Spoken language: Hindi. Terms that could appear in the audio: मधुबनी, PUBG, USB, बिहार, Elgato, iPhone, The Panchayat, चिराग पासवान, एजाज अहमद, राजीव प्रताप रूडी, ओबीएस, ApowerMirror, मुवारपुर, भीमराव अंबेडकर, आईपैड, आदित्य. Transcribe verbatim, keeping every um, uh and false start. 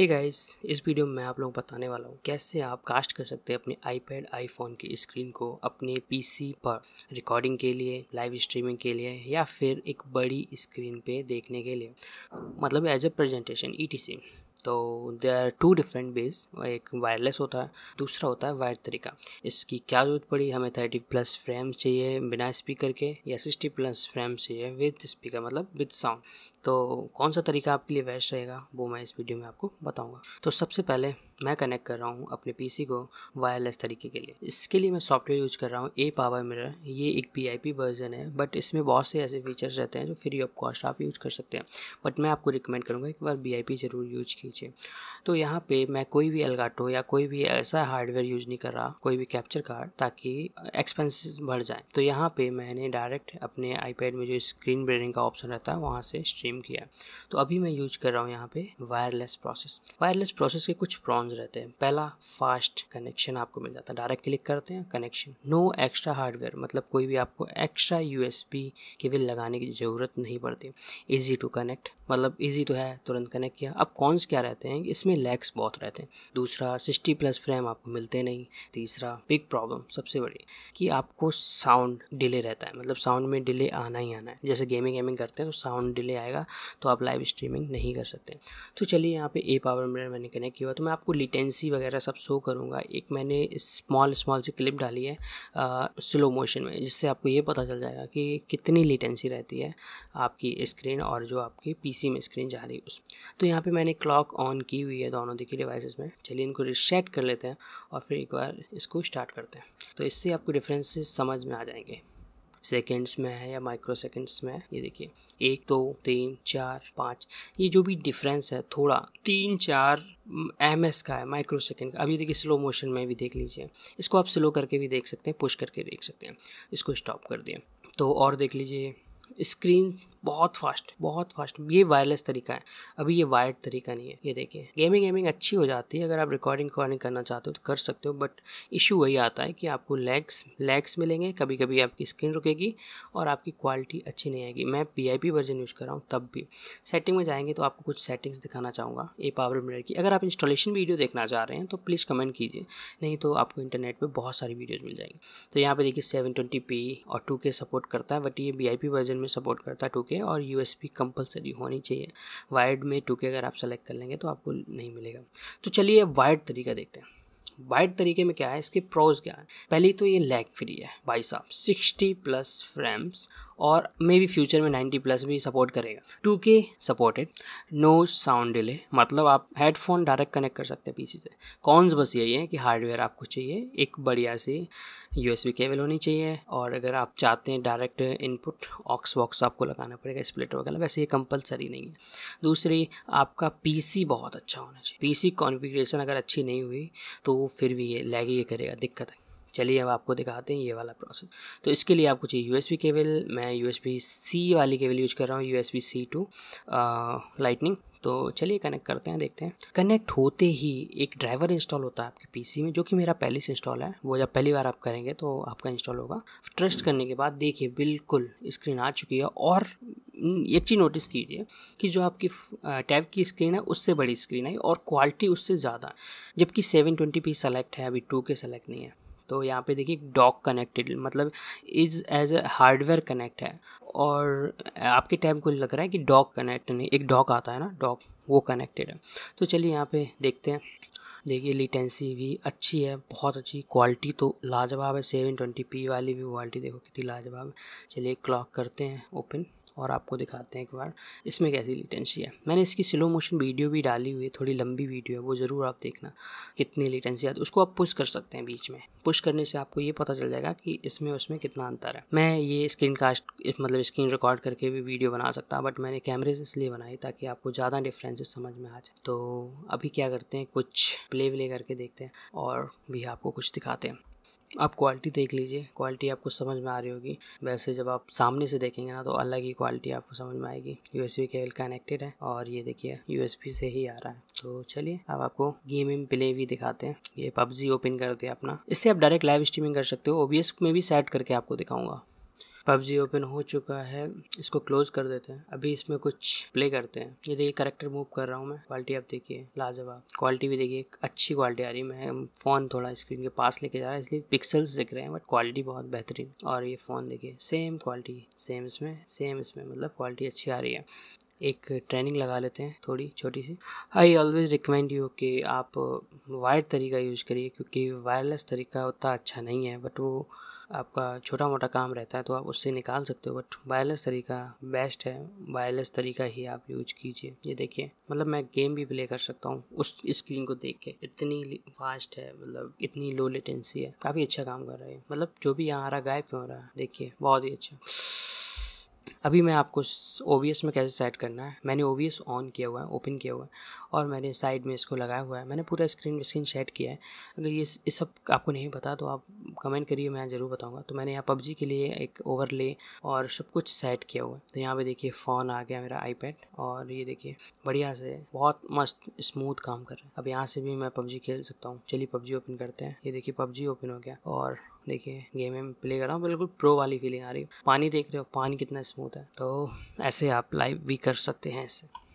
हे गाइस, इस वीडियो में मैं आप लोग बताने वाला हूँ कैसे आप कास्ट कर सकते हैं अपने आईपैड आईफोन की स्क्रीन को अपने पीसी पर रिकॉर्डिंग के लिए, लाइव स्ट्रीमिंग के लिए या फिर एक बड़ी स्क्रीन पे देखने के लिए, मतलब as a presentation E T C. तो there are two different base, एक वायरलेस होता है, दूसरा होता है वायर तरीका। इसकी क्या ज़रूरत पड़ी, हमें थर्टी प्लस फ्रेम चाहिए बिना स्पीकर के या सिक्सटी प्लस फ्रेम चाहिए विद स्पीकर, मतलब विद साउंड। तो कौन सा तरीका आपके लिए बेस्ट रहेगा वो मैं इस वीडियो में आपको बताऊंगा। तो सबसे पहले मैं कनेक्ट कर रहा हूँ अपने पीसी को वायरलेस तरीके के लिए। इसके लिए मैं सॉफ्टवेयर यूज़ कर रहा हूँ ApowerMirror। ये एक वी आई पी वर्जन है, बट इसमें बहुत से ऐसे फीचर्स रहते हैं जो फ्री ऑफ कॉस्ट आप यूज़ कर सकते हैं, बट मैं आपको रिकमेंड करूँगा एक बार वी आई पी ज़रूर यूज कीजिए। तो यहाँ पे मैं कोई भी Elgato या कोई भी ऐसा हार्डवेयर यूज़ नहीं कर रहा, कोई भी कैप्चर कार्ड, ताकि एक्सपेंसेस बढ़ जाए। तो यहाँ पर मैंने डायरेक्ट अपने आईपैड में जो स्क्रीन ब्रेडिंग का ऑप्शन रहता है वहाँ से स्ट्रीम किया। तो अभी मैं यूज कर रहा हूँ यहाँ पर वायरलेस प्रोसेस। वायरलेस प्रोसेस के कुछ प्रॉन्स रहते हैं। पहला, फास्ट कनेक्शन आपको मिल जाता है, डायरेक्ट क्लिक करते हैं कनेक्शन, नो एक्स्ट्रा हार्डवेयर, मतलब कोई भी आपको एक्स्ट्रा यूएसबी केबल लगाने की ज़रूरत नहीं पड़ती। इजी टू कनेक्ट, मतलब इजी तो है, तुरंत कनेक्ट किया। अब कॉन्स क्या रहते हैं, इसमें लैग्स बहुत रहते हैं। दूसरा, सिक्सटी प्लस फ्रेम आपको मिलते नहीं। तीसरा, बिग प्रॉब्लम सबसे बड़ी कि आपको साउंड डिले रहता है, मतलब साउंड में डिले आना ही आना है। जैसे गेमिंग गेमिंग करते हैं तो साउंड डिले आएगा, तो आप लाइव स्ट्रीमिंग नहीं कर सकते। तो चलिए यहाँ पे ApowerMirror मैंने कनेक्ट किया, तो मैं आपको लेटेंसी वगैरह सब शो करूँगा। एक मैंने स्मॉल स्मॉल सी क्लिप डाली है स्लो मोशन में, जिससे आपको ये पता चल जाएगा कि कितनी लेटेंसी रहती है आपकी स्क्रीन और जो आपकी पीसी में स्क्रीन जा रही है उस। तो यहाँ पे मैंने क्लॉक ऑन की हुई है दोनों देखिए डिवाइसेस में। चलिए इनको रिसेट कर लेते हैं और फिर एक बार इसको स्टार्ट करते हैं, तो इससे आपको डिफरेंसेस समझ में आ जाएंगे, सेकेंड्स में है या माइक्रो सेकेंड्स में है। ये देखिए, एक, दो, तीन, चार, पाँच, ये जो भी डिफरेंस है थोड़ा तीन चार एम एस का है, माइक्रो सेकेंड का। अभी देखिए स्लो मोशन में भी देख लीजिए, इसको आप स्लो करके भी देख सकते हैं, पुश करके देख सकते हैं। इसको स्टॉप कर दिया तो और देख लीजिए स्क्रीन बहुत फास्ट बहुत फास्ट। ये वायरलेस तरीका है, अभी ये वायर्ड तरीका नहीं है। ये देखिए गेमिंग गेमिंग अच्छी हो जाती है, अगर आप रिकॉर्डिंग रिकॉर्डिंग करना चाहते हो तो कर सकते हो, बट इशू वही आता है कि आपको लैग्स लैग्स मिलेंगे, कभी कभी आपकी स्क्रीन रुकेगी और आपकी क्वालिटी अच्छी नहीं आएगी। मैं V I P version use कर रहा हूँ तब भी। सेटिंग में जाएंगे तो आपको कुछ सेटिंग्स दिखाना चाहूँगा ApowerMirror की। अगर आप इंस्टॉलेशन वीडियो देखना चाह रहे हैं तो प्लीज़ कमेंट कीजिए, नहीं तो आपको इंटरनेट पर बहुत सारी वीडियोज़ मिल जाएंगी। तो यहाँ पर देखिए सेवन ट्वेंटी पी और टू के सपोर्ट करता है, बट ये वी आई पी वर्जन में सपोर्ट करता है टू के और यूएसबी कंपलसरी होनी चाहिए। वायर्ड में टू के अगर आप सेलेक्ट कर लेंगे तो आपको नहीं मिलेगा। तो चलिए वायर्ड तरीका देखते हैं। वाइड तरीके में क्या है, इसके प्रोज क्या है। पहली तो ये लैग फ्री है भाई साहब, सिक्सटी प्लस फ्रेम्स और मे बी फ्यूचर में नाइन्टी प्लस भी सपोर्ट करेगा। Two K supported, no sound delay, मतलब आप हेडफोन डायरेक्ट कनेक्ट कर सकते हैं पीसी से। कॉन्स बस यही है कि हार्डवेयर आपको चाहिए, एक बढ़िया सी यूएसबी केबल होनी चाहिए, और अगर आप चाहते हैं डायरेक्ट इनपुट ऑक्स वॉक्स आपको लगाना पड़ेगा, स्प्लिटर वगैरह, वैसे ये कंपलसरी नहीं है। दूसरी, आपका पीसी बहुत अच्छा होना चाहिए। पीसी कॉन्फ़िगरेशन अगर अच्छी नहीं हुई तो फिर भी ये लैग ये करेगा, दिक्कत है। चलिए अब आपको दिखाते हैं ये वाला प्रोसेस। तो इसके लिए आपको चाहिए यूएसबी केबल। मैं यूएसबी सी वाली केबल यूज कर रहा हूँ, यूएसबी सी टू लाइटनिंग। तो चलिए कनेक्ट करते हैं, देखते हैं। कनेक्ट होते ही एक ड्राइवर इंस्टॉल होता है आपके पीसी में, जो कि मेरा पहले से इंस्टॉल है। वो जब पहली बार आप करेंगे तो आपका इंस्टॉल होगा। ट्रस्ट करने के बाद देखिए बिल्कुल स्क्रीन आ चुकी है, और ये चीज़ नोटिस कीजिए कि जो आपकी टैब की स्क्रीन है उससे बड़ी स्क्रीन है और क्वालिटी उससे ज़्यादा है, जबकि सेवन ट्वेंटी पी सेलेक्ट है, अभी टू के सेलेक्ट नहीं है। तो यहाँ पे देखिए डॉक कनेक्टेड, मतलब is as a hardware connect है, और आपके टैब को लग रहा है कि डॉक कनेक्ट नहीं, एक डॉक आता है ना डॉक, वो कनेक्टेड है। तो चलिए यहाँ पे देखते हैं। देखिए लेटेंसी भी अच्छी है, बहुत अच्छी, क्वालिटी तो लाजवाब है। सेवन ट्वेंटी पी वाली भी क्वालिटी देखो कितनी लाजवाब है। चलिए क्लॉक करते हैं ओपन और आपको दिखाते हैं एक बार इसमें कैसी लेटेंसी है। मैंने इसकी स्लो मोशन वीडियो भी डाली हुई है, थोड़ी लंबी वीडियो है, वो ज़रूर आप देखना कितनी लेटेंसी आती है। उसको आप पुश कर सकते हैं बीच में, पुश करने से आपको ये पता चल जाएगा कि इसमें उसमें कितना अंतर है। मैं ये स्क्रीन कास्ट मतलब स्क्रीन रिकॉर्ड करके भी वीडियो बना सकता हूँ, बट मैंने कैमरे से इसलिए बनाई ताकि आपको ज़्यादा डिफरेंसेस समझ में आ जाए। तो अभी क्या करते हैं, कुछ प्ले व्ले करके देखते हैं और भी आपको कुछ दिखाते हैं। आप क्वालिटी देख लीजिए, क्वालिटी आपको समझ में आ रही होगी। वैसे जब आप सामने से देखेंगे ना तो अलग ही क्वालिटी आपको समझ में आएगी। यूएसबी केबल कनेक्टेड है और ये देखिए यूएसबी से ही आ रहा है। तो चलिए अब आपको गेमिंग प्ले भी दिखाते हैं। ये पबजी ओपन कर दिया अपना, इससे आप डायरेक्ट लाइव स्ट्रीमिंग कर सकते हो। ओबीएस में भी सेट करके आपको दिखाऊंगा, पबजी ओपन हो चुका है, इसको क्लोज कर देते हैं। अभी इसमें कुछ प्ले करते हैं। ये देखिए करेक्टर मूव कर रहा हूँ मैं, क्वालिटी आप देखिए लाजवाब, क्वालिटी भी देखिए अच्छी क्वालिटी आ रही है। मैं फ़ोन थोड़ा स्क्रीन के पास लेके जा रहा है इसलिए पिक्सल्स दिख रहे हैं, बट क्वालिटी बहुत बेहतरीन। और ये फ़ोन देखिए सेम क्वालिटी, सेम इसमें सेम इसमें मतलब क्वालिटी अच्छी आ रही है। एक ट्रेनिंग लगा लेते हैं थोड़ी छोटी सी। आई ऑलवेज रिकमेंड यू कि आप वायर्ड तरीका यूज़ करिए, क्योंकि वायरलेस तरीका उतना अच्छा नहीं है, बट वो आपका छोटा मोटा काम रहता है तो आप उससे निकाल सकते हो, बट वायरलेस तरीका बेस्ट है। वायरलेस तरीका ही आप यूज कीजिए। ये देखिए मतलब मैं गेम भी प्ले कर सकता हूँ उस स्क्रीन को देख के, इतनी फास्ट है, मतलब इतनी लो लेटेंसी है, काफ़ी अच्छा काम कर रहा है। मतलब जो भी यहाँ आ रहा गायब क्यों हो रहा है, देखिए बहुत ही अच्छा। अभी मैं आपको ओबीएस में कैसे सेट करना है, मैंने ओबीएस ऑन किया हुआ है, ओपन किया हुआ है, और मैंने साइड में इसको लगाया हुआ है। मैंने पूरा स्क्रीन स्क्रीन सेट किया है। अगर ये इस सब आपको नहीं पता तो आप कमेंट करिए, मैं ज़रूर बताऊंगा। तो मैंने यहाँ पबजी के लिए एक ओवरले और सब कुछ सेट किया हुआ है। तो यहाँ पर देखिए फ़ोन आ गया मेरा, आईपैड, और ये देखिए बढ़िया से बहुत मस्त स्मूथ काम कर रहा है। अब यहाँ से भी मैं पबजी खेल सकता हूँ। चलिए पबजी ओपन करते हैं। ये देखिए पबजी ओपन हो गया और देखिए गेम में प्ले कर रहा हूँ, बिल्कुल प्रो वाली फीलिंग आ रही है। पानी देख रहे हो, पानी कितना स्मूथ है। तो ऐसे आप लाइव भी कर सकते हैं इससे।